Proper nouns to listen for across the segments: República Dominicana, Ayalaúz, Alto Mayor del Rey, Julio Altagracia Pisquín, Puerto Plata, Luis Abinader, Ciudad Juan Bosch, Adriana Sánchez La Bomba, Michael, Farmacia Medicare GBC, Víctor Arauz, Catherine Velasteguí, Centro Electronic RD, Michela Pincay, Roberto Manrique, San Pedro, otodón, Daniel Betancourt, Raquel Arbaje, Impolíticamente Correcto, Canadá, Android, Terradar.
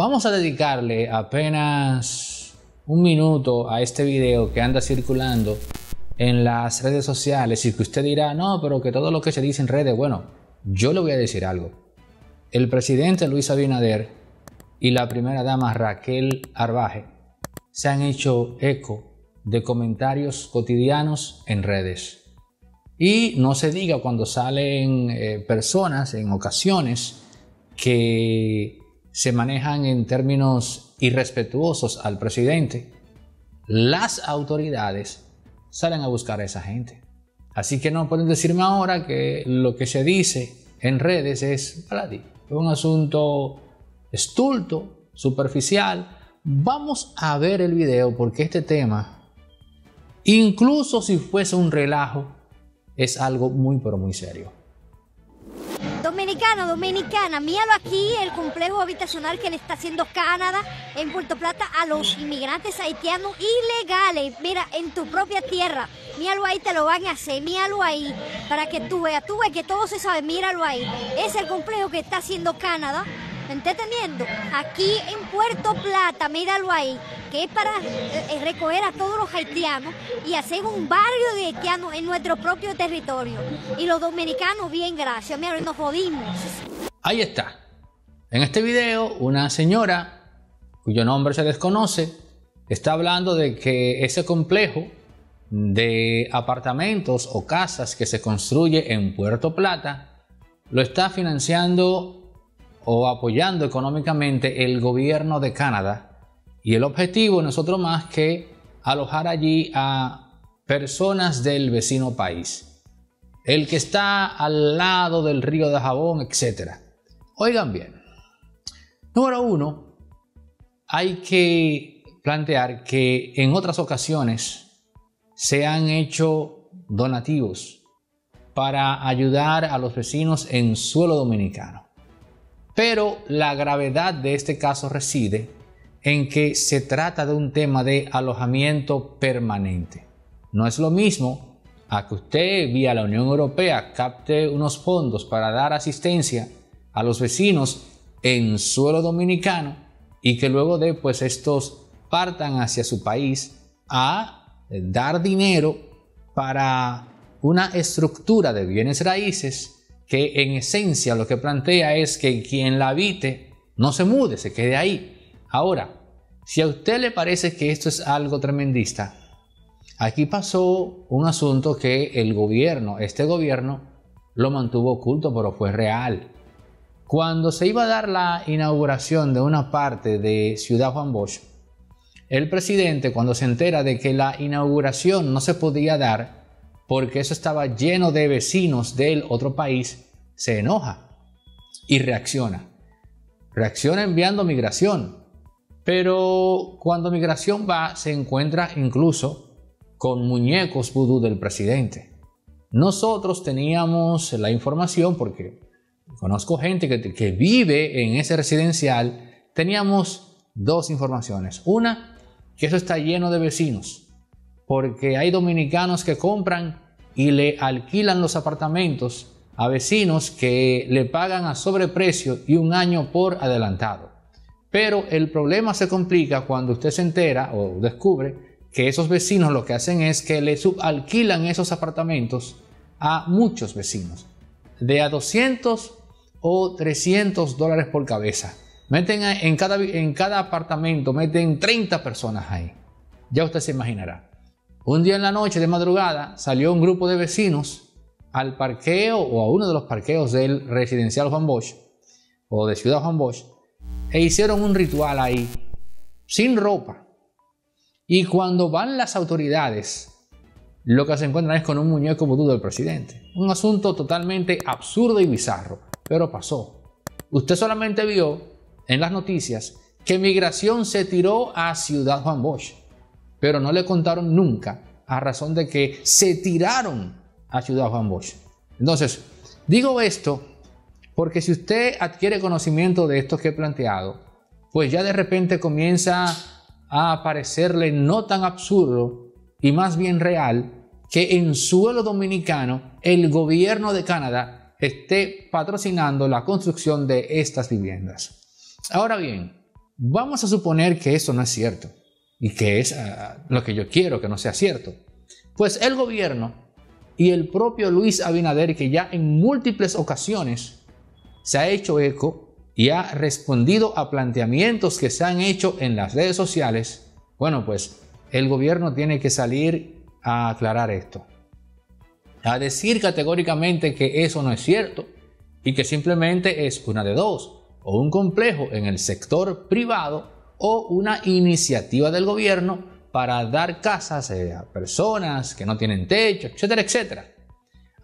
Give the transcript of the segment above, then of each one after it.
Vamos a dedicarle apenas un minuto a este video que anda circulando en las redes sociales, y que usted dirá, no, pero que todo lo que se dice en redes, bueno, yo le voy a decir algo. El presidente Luis Abinader y la primera dama Raquel Arbaje se han hecho eco de comentarios cotidianos en redes. Y no se diga cuando salen personas en ocasiones que se manejan en términos irrespetuosos al presidente, las autoridades salen a buscar a esa gente. Así que no pueden decirme ahora que lo que se dice en redes es un asunto estulto, superficial. Vamos a ver el video, porque este tema, incluso si fuese un relajo, es algo muy pero muy serio. Dominicano, dominicana, míralo aquí, el complejo habitacional que le está haciendo Canadá en Puerto Plata a los inmigrantes haitianos ilegales. Mira, en tu propia tierra, míralo ahí, te lo van a hacer, míralo ahí, para que tú veas que todo se sabe, míralo ahí. Es el complejo que está haciendo Canadá, ¿me está entendiendo? Aquí en Puerto Plata, míralo ahí, que es para recoger a todos los haitianos y hacer un barrio de haitianos en nuestro propio territorio. Y los dominicanos, bien, gracias, mira, nos jodimos. Ahí está. En este video, una señora, cuyo nombre se desconoce, está hablando de que ese complejo de apartamentos o casas que se construye en Puerto Plata lo está financiando o apoyando económicamente el gobierno de Canadá. Y el objetivo no es otro más que alojar allí a personas del vecino país, el que está al lado del río de Jabón, etc. Oigan bien. Número uno, hay que plantear que en otras ocasiones se han hecho donativos para ayudar a los vecinos en suelo dominicano. Pero la gravedad de este caso reside en que se trata de un tema de alojamiento permanente. No es lo mismo a que usted vía la Unión Europea capte unos fondos para dar asistencia a los vecinos en suelo dominicano y que luego de estos partan hacia su país a dar dinero para una estructura de bienes raíces que en esencia lo que plantea es que quien la habite no se mude, se quede ahí. Ahora, si a usted le parece que esto es algo tremendista, aquí pasó un asunto que el gobierno, este gobierno, lo mantuvo oculto, pero fue real. Cuando se iba a dar la inauguración de una parte de Ciudad Juan Bosch, el presidente, cuando se entera de que la inauguración no se podía dar porque eso estaba lleno de vecinos del otro país, se enoja y reacciona. Reacciona enviando migración. Pero cuando migración va, se encuentra incluso con muñecos vudú del presidente. Nosotros teníamos la información, porque conozco gente que vive en ese residencial, teníamos dos informaciones. Una, que eso está lleno de vecinos, porque hay dominicanos que compran y le alquilan los apartamentos a vecinos que le pagan a sobreprecio y un año por adelantado. Pero el problema se complica cuando usted se entera o descubre que esos vecinos lo que hacen es que le subalquilan esos apartamentos a muchos vecinos, de a 200 o 300 dólares por cabeza. Meten en cada apartamento, meten 30 personas ahí. Ya usted se imaginará. Un día en la noche de madrugada salió un grupo de vecinos al parqueo o a uno de los parqueos del residencial Juan Bosch o de Ciudad Juan Bosch, e hicieron un ritual ahí, sin ropa. Y cuando van las autoridades, lo que se encuentran es con un muñeco vudú del presidente. Un asunto totalmente absurdo y bizarro, pero pasó. Usted solamente vio en las noticias que migración se tiró a Ciudad Juan Bosch, pero no le contaron nunca a razón de que se tiraron a Ciudad Juan Bosch. Entonces, digo esto porque si usted adquiere conocimiento de esto que he planteado, pues ya de repente comienza a parecerle no tan absurdo y más bien real que en suelo dominicano el gobierno de Canadá esté patrocinando la construcción de estas viviendas. Ahora bien, Vamos a suponer que eso no es cierto y que es lo que yo quiero que no sea cierto. Pues el gobierno y el propio Luis Abinader, que ya en múltiples ocasiones se ha hecho eco y ha respondido a planteamientos que se han hecho en las redes sociales, bueno, pues el gobierno tiene que salir a aclarar esto, a decir categóricamente que eso no es cierto y que simplemente es una de dos, o un complejo en el sector privado o una iniciativa del gobierno para dar casas a personas que no tienen techo, etcétera, etcétera.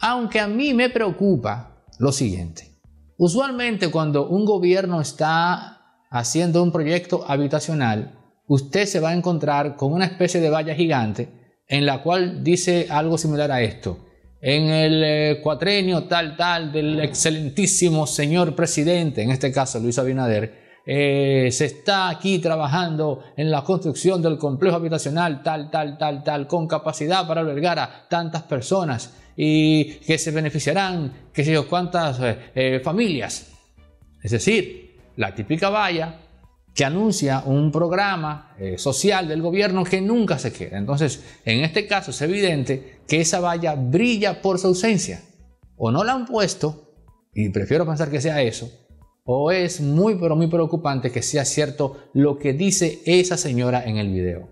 Aunque a mí me preocupa lo siguiente. Usualmente cuando un gobierno está haciendo un proyecto habitacional, usted se va a encontrar con una especie de valla gigante en la cual dice algo similar a esto. En el cuatrenio tal, tal, del excelentísimo señor presidente, en este caso Luis Abinader, se está aquí trabajando en la construcción del complejo habitacional tal, tal, tal, tal, con capacidad para albergar a tantas personas y que se beneficiarán, qué sé yo, cuántas familias. Es decir, la típica valla que anuncia un programa social del gobierno que nunca se queda. Entonces, en este caso es evidente que esa valla brilla por su ausencia. O no la han puesto, y prefiero pensar que sea eso, o es muy, pero muy preocupante que sea cierto lo que dice esa señora en el video.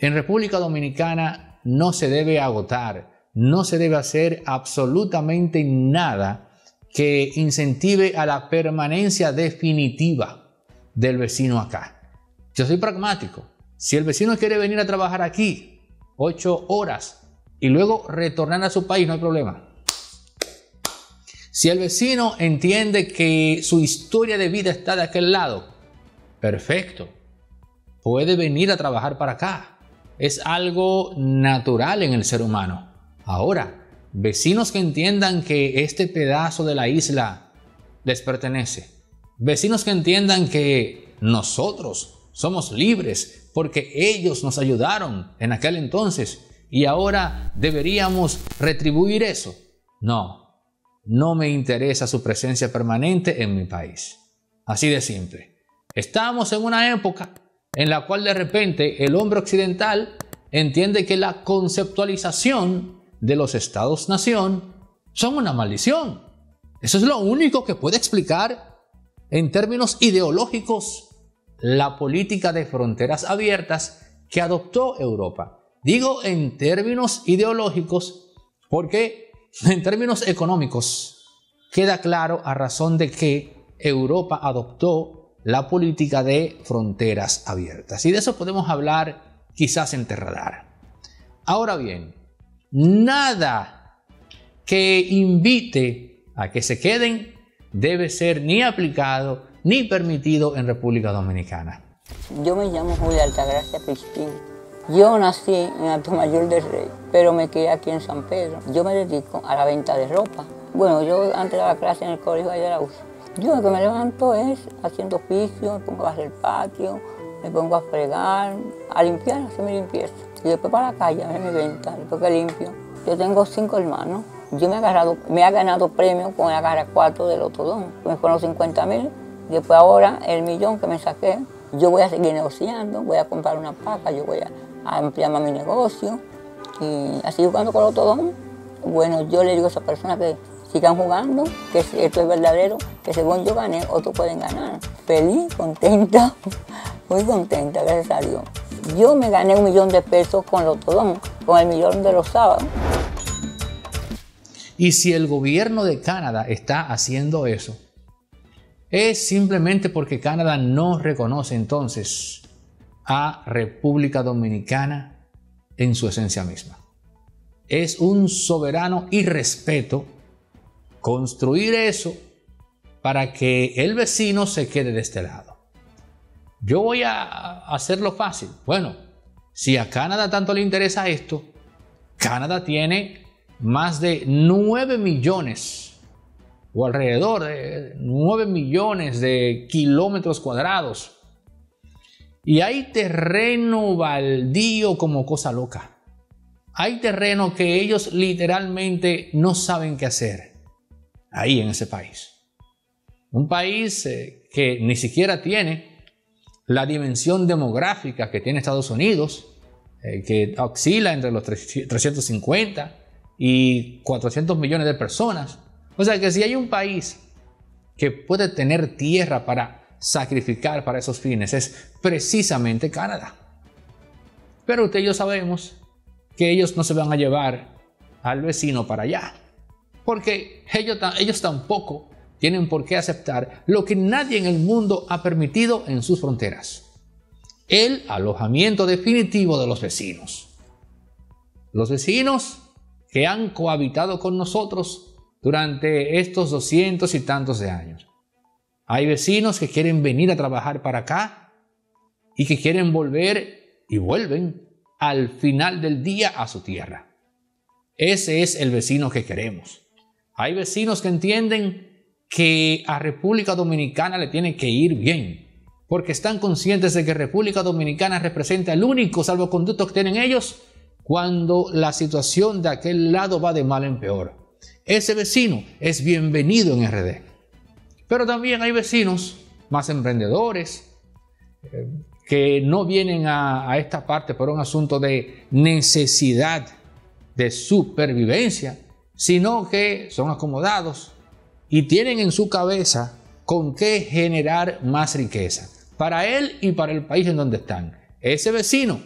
En República Dominicana no se debe agotar, no se debe hacer absolutamente nada que incentive a la permanencia definitiva del vecino acá. Yo soy pragmático. Si el vecino quiere venir a trabajar aquí 8 horas y luego retornar a su país, no hay problema. Si el vecino entiende que su historia de vida está de aquel lado, perfecto. Puede venir a trabajar para acá. Es algo natural en el ser humano. Ahora, vecinos que entiendan que este pedazo de la isla les pertenece. Vecinos que entiendan que nosotros somos libres porque ellos nos ayudaron en aquel entonces y ahora deberíamos retribuir eso. No, no me interesa su presencia permanente en mi país. Así de simple. Estamos en una época en la cual de repente el hombre occidental entiende que la conceptualización de los estados-nación son una maldición. Eso es lo único que puede explicar en términos ideológicos la política de fronteras abiertas que adoptó Europa. Digo en términos ideológicos porque en términos económicos queda claro a razón de que Europa adoptó la política de fronteras abiertas. Y de eso podemos hablar quizás en Terradar. Ahora bien, nada que invite a que se queden debe ser ni aplicado ni permitido en República Dominicana. Yo me llamo Julio Altagracia Pisquín. Yo nací en Alto Mayor del Rey, pero me quedé aquí en San Pedro. Yo me dedico a la venta de ropa. Bueno, yo antes daba clase en el colegio Ayalaúz. Yo lo que me levanto es haciendo oficio, me pongo a hacer el patio, me pongo a fregar, a limpiar, hacer mi limpieza. Y después para la calle, a hacer mi venta, después que limpio. Yo tengo 5 hermanos. Yo me ha ganado premios con la garra 4 del otodón. Me fueron 50.000, después ahora el millón que me saqué. Yo voy a seguir negociando, voy a comprar una paca, yo voy a ampliar más mi negocio. Y así jugando con el otodón, bueno, yo le digo a esa persona que sigan jugando, que esto es verdadero, que según yo gané, otros pueden ganar. Feliz, contenta, muy contenta, gracias a Dios. Yo me gané 1 millón de pesos con el otodón, con el millón de los sábados. Y si el gobierno de Canadá está haciendo eso, es simplemente porque Canadá no reconoce entonces a República Dominicana en su esencia misma. Es un soberano irrespeto construir eso para que el vecino se quede de este lado. Yo voy a hacerlo fácil. Bueno, si a Canadá tanto le interesa esto, Canadá tiene más de 9 millones o alrededor de 9 millones de kilómetros cuadrados. Y hay terreno baldío como cosa loca. Hay terreno que ellos literalmente no saben qué hacer ahí en ese país. Un país que ni siquiera tiene la dimensión demográfica que tiene Estados Unidos, que oscila entre los 350 y 400 millones de personas. O sea que si hay un país que puede tener tierra para sacrificar para esos fines, es precisamente Canadá. Pero usted y yo sabemos que ellos no se van a llevar al vecino para allá, porque ellos tampoco tienen por qué aceptar lo que nadie en el mundo ha permitido en sus fronteras: el alojamiento definitivo de los vecinos. Los vecinos que han cohabitado con nosotros durante estos 200 y tantos de años. Hay vecinos que quieren venir a trabajar para acá y que quieren volver, y vuelven al final del día a su tierra. Ese es el vecino que queremos. Hay vecinos que entienden que a República Dominicana le tiene que ir bien, porque están conscientes de que República Dominicana representa el único salvoconducto que tienen ellos cuando la situación de aquel lado va de mal en peor. Ese vecino es bienvenido en RD. Pero también hay vecinos más emprendedores que no vienen a esta parte por un asunto de necesidad de supervivencia, sino que son acomodados y tienen en su cabeza con qué generar más riqueza para él y para el país en donde están. Ese vecino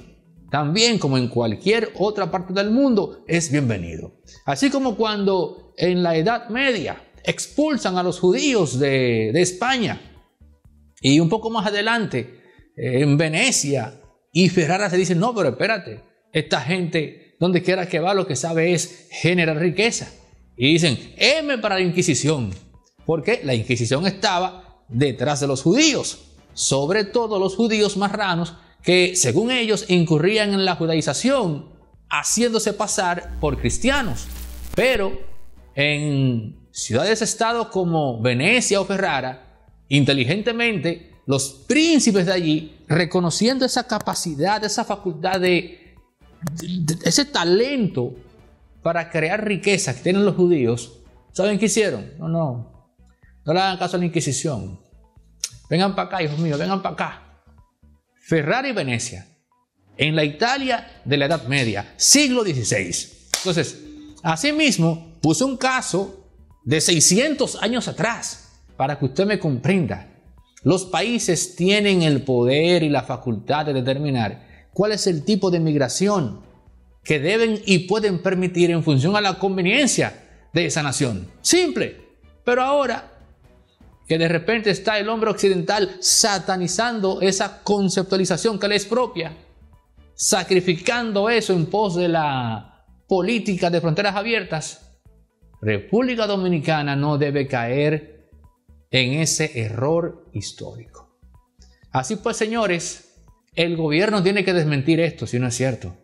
también, como en cualquier otra parte del mundo, es bienvenido. Así como cuando en la Edad Media expulsan a los judíos de España, y un poco más adelante en Venecia y Ferrara se dicen: no, pero espérate, esta gente donde quiera que va lo que sabe es generar riqueza, y dicen M para la Inquisición, porque la Inquisición estaba detrás de los judíos, sobre todo los judíos marranos que, según ellos, incurrían en la judaización haciéndose pasar por cristianos. Pero en ciudades-estado como Venecia o Ferrara, inteligentemente, los príncipes de allí, reconociendo esa capacidad, esa facultad, ese talento para crear riqueza que tienen los judíos, ¿saben qué hicieron? No le hagan caso a la Inquisición. Vengan para acá, hijos míos, vengan para acá. Ferrara y Venecia, en la Italia de la Edad Media, siglo XVI. Entonces, asimismo, puse un caso de 600 años atrás, para que usted me comprenda. Los países tienen el poder y la facultad de determinar cuál es el tipo de migración que deben y pueden permitir en función a la conveniencia de esa nación. Simple. Pero ahora que de repente está el hombre occidental satanizando esa conceptualización que le es propia, sacrificando eso en pos de la política de fronteras abiertas, República Dominicana no debe caer en ese error histórico. Así pues, señores, el gobierno tiene que desmentir esto, si no es cierto,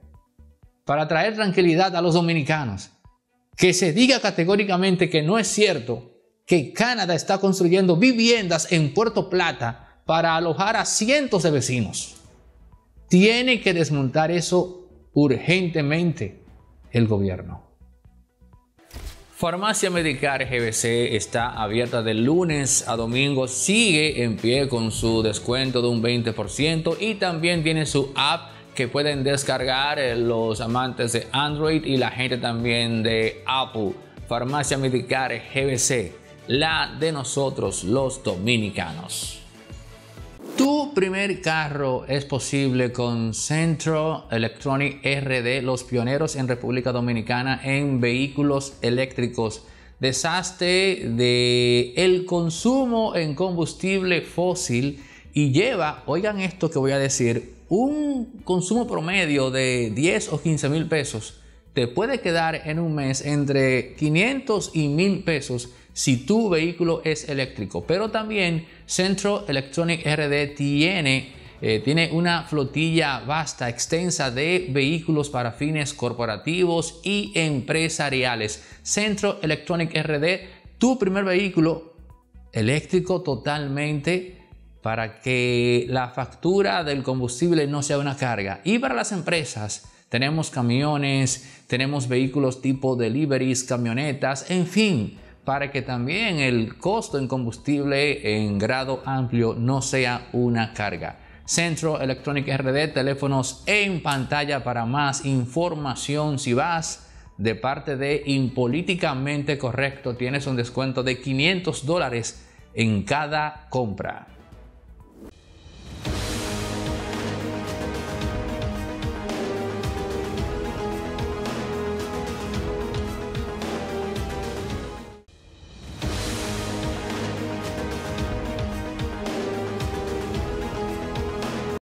para traer tranquilidad a los dominicanos. Que se diga categóricamente que no es cierto que Canadá está construyendo viviendas en Puerto Plata para alojar a cientos de vecinos. Tiene que desmontar eso urgentemente el gobierno. Farmacia Medicare GBC está abierta de lunes a domingo, sigue en pie con su descuento de un 20%, y también tiene su app que pueden descargar los amantes de Android y la gente también de Apple. Farmacia Medicare GBC, la de nosotros los dominicanos. Tu primer carro es posible con Centro Electronic RD, los pioneros en República Dominicana en vehículos eléctricos. Deshazte del consumo en combustible fósil y lleva, oigan esto que voy a decir, un consumo promedio de 10 o 15 mil pesos. Te puede quedar en un mes entre 500 y 1000 pesos si tu vehículo es eléctrico. Pero también Centro Electronic RD tiene una flotilla vasta, extensa de vehículos para fines corporativos y empresariales. Centro Electronic RD, tu primer vehículo eléctrico totalmente, para que la factura del combustible no sea una carga. Y para las empresas, tenemos camiones, tenemos vehículos tipo deliveries, camionetas, en fin, para que también el costo en combustible en grado amplio no sea una carga. Centro Electronic RD, teléfonos en pantalla para más información. Si vas de parte de Impolíticamente Correcto, tienes un descuento de $500 en cada compra.